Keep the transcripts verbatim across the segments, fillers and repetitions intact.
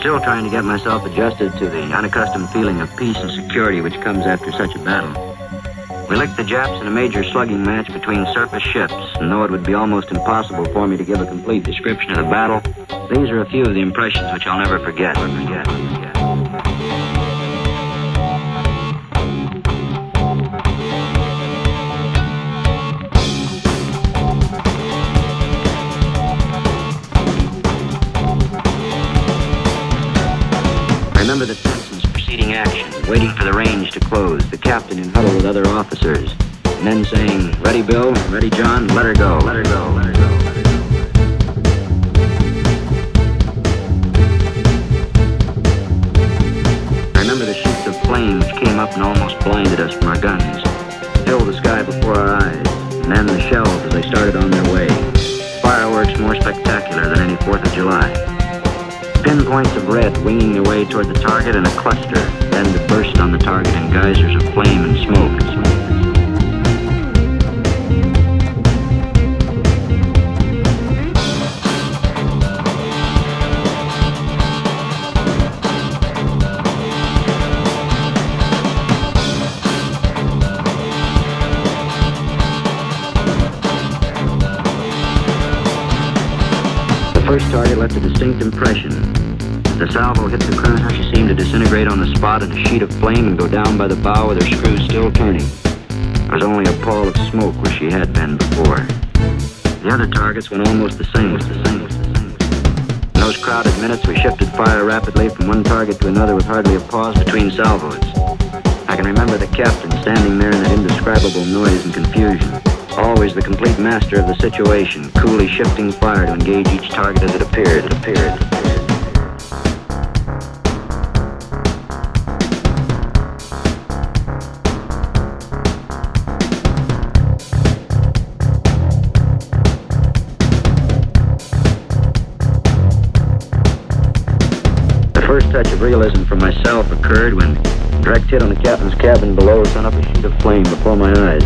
still trying to get myself adjusted to the unaccustomed feeling of peace and security which comes after such a battle. We licked the Japs in a major slugging match between surface ships, and though it would be almost impossible for me to give a complete description of the battle, these are a few of the impressions which I'll never forget. forget. Remember the Texans preceding action, waiting for the range to close, the captain in huddle with other officers, and then saying, "Ready, Bill, ready, John, let her go, let her go, let her go, let her go." I remember the sheets of flame which came up and almost blinded us from our guns, filled the sky before our eyes, and then the shells as they started on their way, fireworks more spectacular than any fourth of July. Pinpoints of red winging their way toward the target in a cluster, then to burst on the target in geysers of flame and smoke. The first target left a distinct impression. As the salvo hit the craft, she seemed to disintegrate on the spot in a sheet of flame and go down by the bow with her screws still turning. There was only a pall of smoke where she had been before. The other targets went almost the same. In those crowded minutes, we shifted fire rapidly from one target to another with hardly a pause between salvos. I can remember the captain standing there in that indescribable noise and confusion. Always the complete master of the situation, coolly shifting fire to engage each target as it appeared, it appeared, it appeared. The first touch of realism for myself occurred when a direct hit on the captain's cabin below sent up a sheet of flame before my eyes.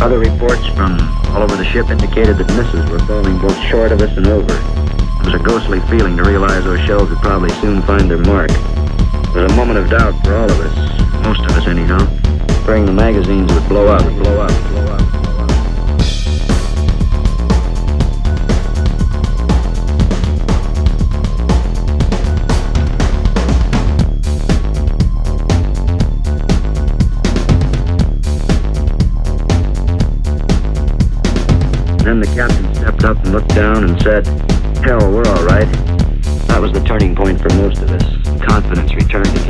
Other reports from all over the ship indicated that missiles were falling both short of us and over. It was a ghostly feeling to realize those shells would probably soon find their mark. It was a moment of doubt for all of us, most of us anyhow, fearing the magazines would blow up, blow up, blow up. Then the captain stepped up and looked down and said, "Hell, we're all right." That was the turning point for most of us. Confidence returned to